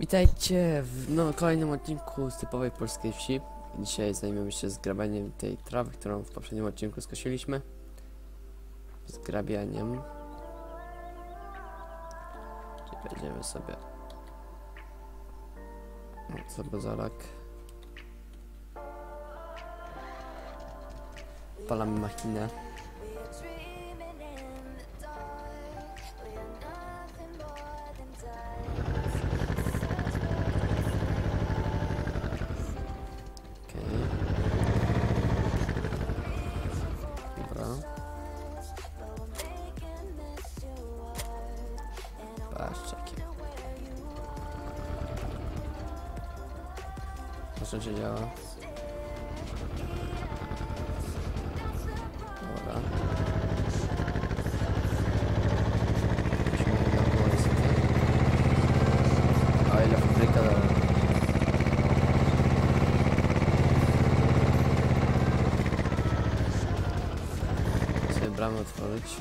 Witajcie w kolejnym odcinku z typowej polskiej wsi. Dzisiaj zajmiemy się zgrabianiem tej trawy, którą w poprzednim odcinku skosiliśmy. Zgrabianiem. Czyli będziemy sobie... Co by za lak. Palamy machinę. Co się działa? Dobra. A ile fabryka dała? Chcę bramę otworzyć.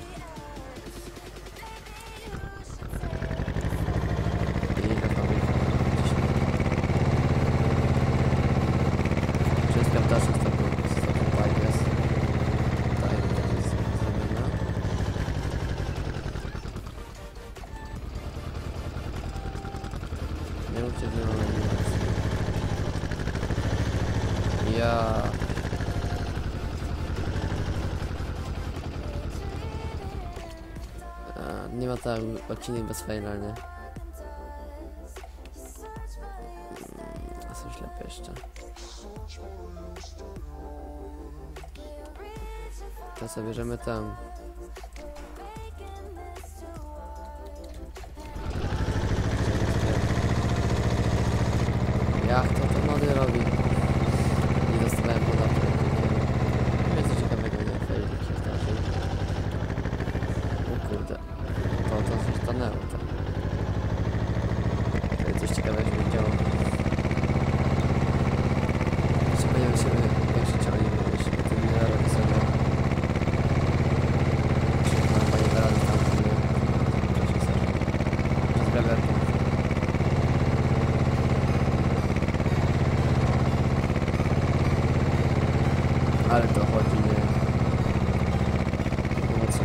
Nie ma tam odcinek bez fajna, nie? Coś lepiej jeszcze. To co bierzemy tam. Jak to to mody robi? Nie dostałem podatku. Nie wiem co ciekawego, nie fejli się zdarzy. O kurde. To coś stanęło tam. To coś ciekawego się działo. Jeszcze pojawił się jak się ciągnie, bo jeszcze to nie robi sobie. Mam panie zaraz tam, proszę sobie. Przez brewerką. Ale to chodzi, nie? No co?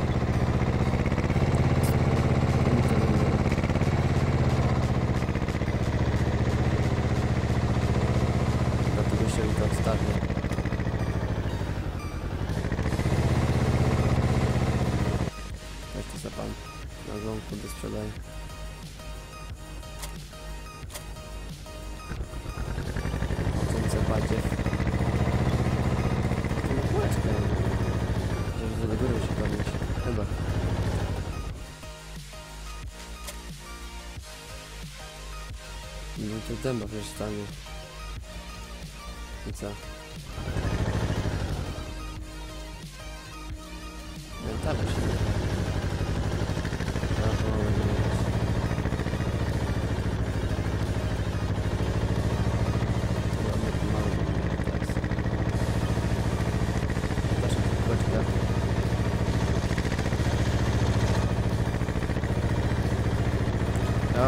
Dlatego się mi to odstawia. Jak to za pan? Na gąbku do sprzedania. O co zapadzie? Do góry się bawić, chyba. No to dęba przecież tam. I co? Mentalnie się nie da.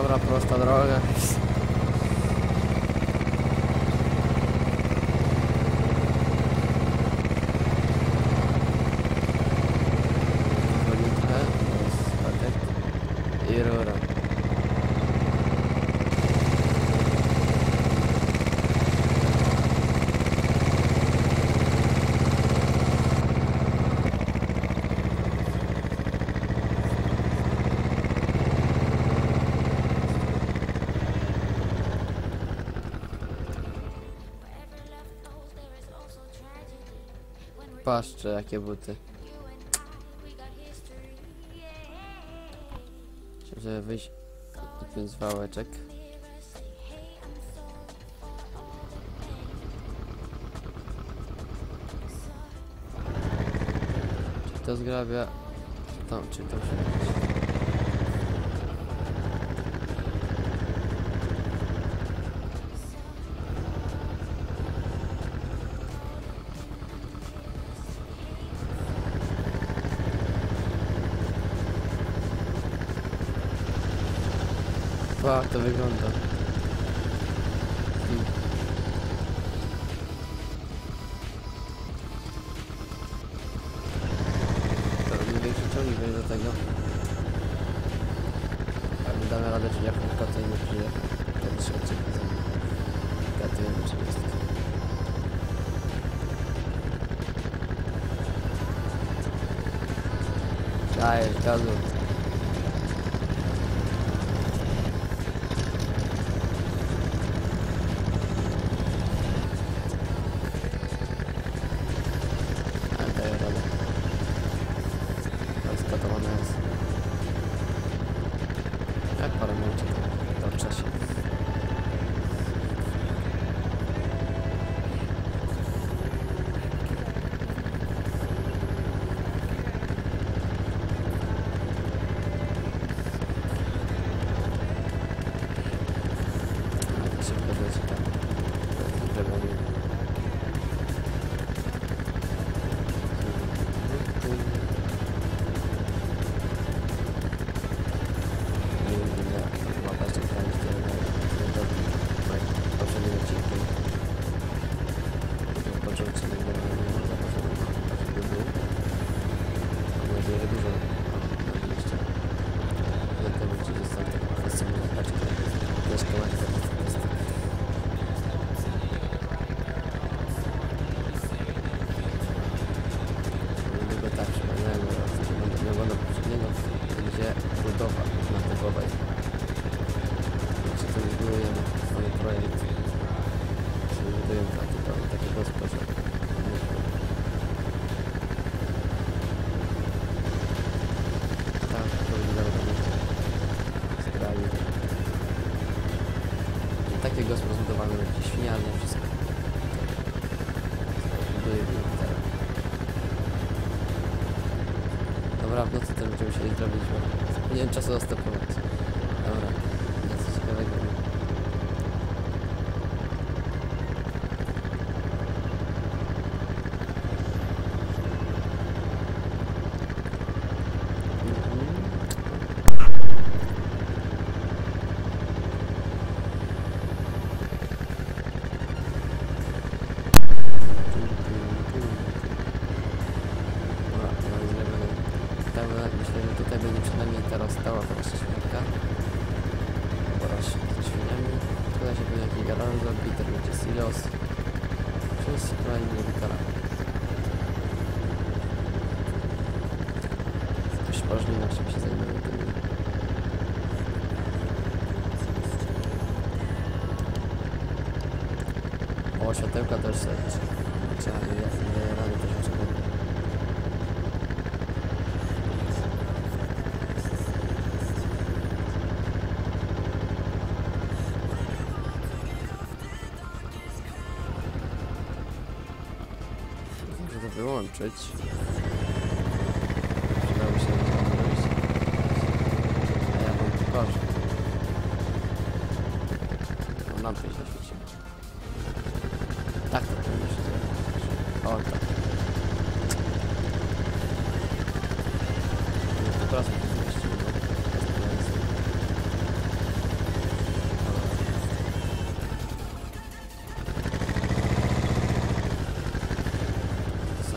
Dobra, prosta droga. I rura. Patrzcie, jakie buty. Chciałem, żeby wyjść z wałeczek. Czy to zgrabia? Tam, czy to się wyjść? To wygląda. Ah, el caso. Rozkatowane jest. Jak parę minut torczę się. Dobra, w nocy też będziemy musieli zrobić, bo nie wiem czasu zastępować. Dobra, nie coś ciekawego. O, światełka też sobie trzeba rady troszeczkę. Muszę to wyłączyć. Przydało się to. A ja mam pokażę. Mam lampę się świecić. Tak to powinno się zrobić. O tak. No, teraz mi to zmieściło.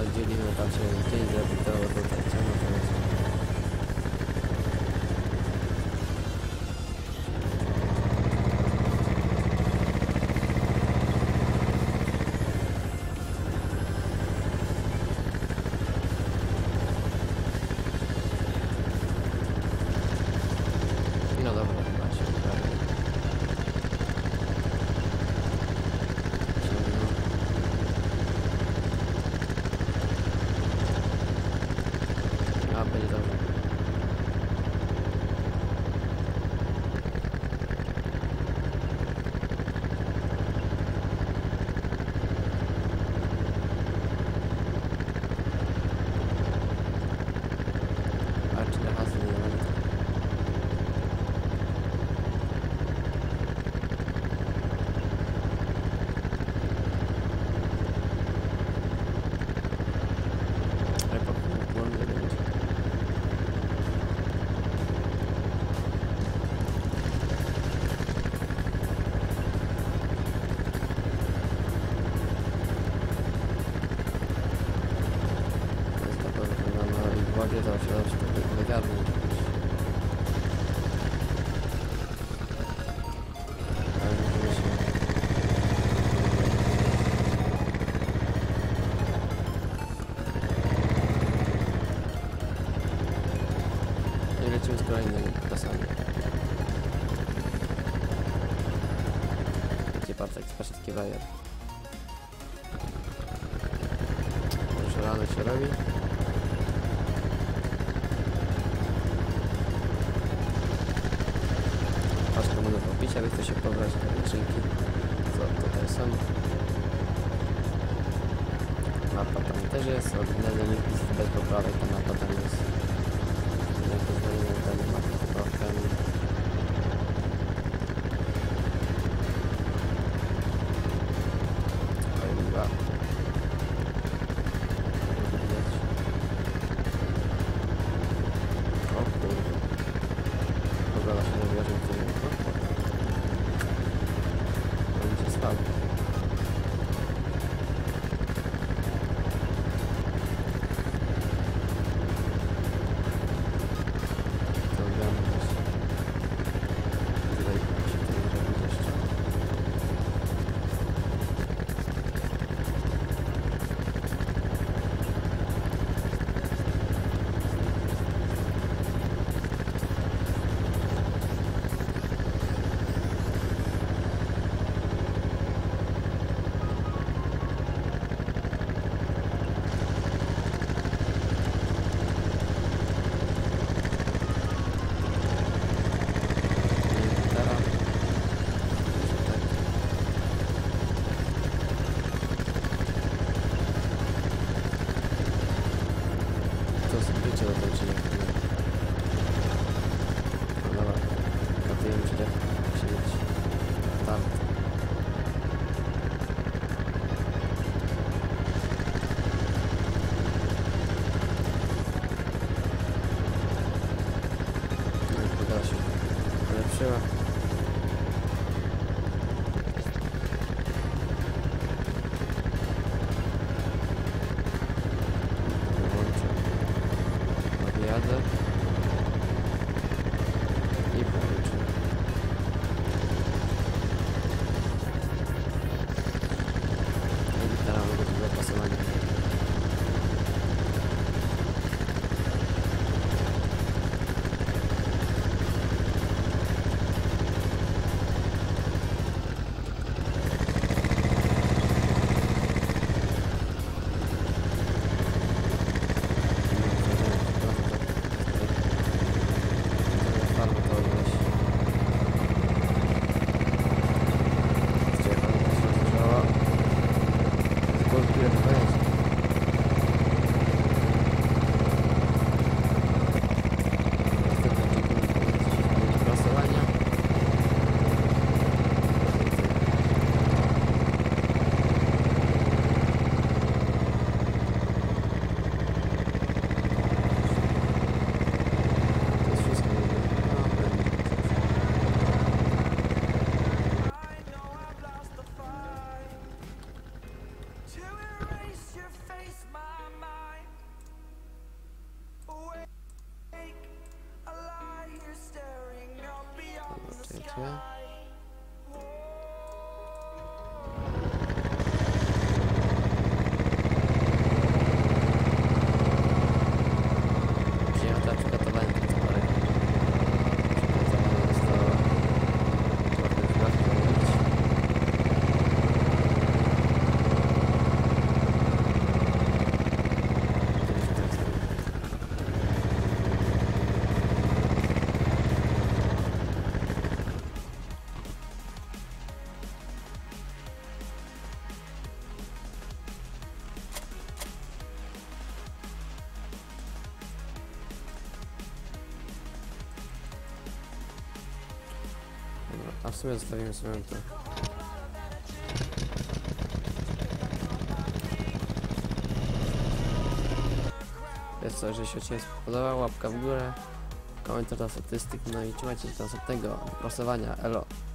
Zadzielimy tam się dzień zabitało tutaj. Ciemno to jest. ekspa wszystkie bajer. Już rano się robi. Aż to będę popić, ale chcę się pobrać na liczynki. Co tutaj są? Mapa tam też jest, odnędę mi bez poprawek, to mapa tam jest. A w sumie zostawimy sobie to. Wiesz co, jeżeli się odcinek spodobał, łapka w górę, komentarz dla statystyk, no i trzymajcie się teraz od tego losowania, elo.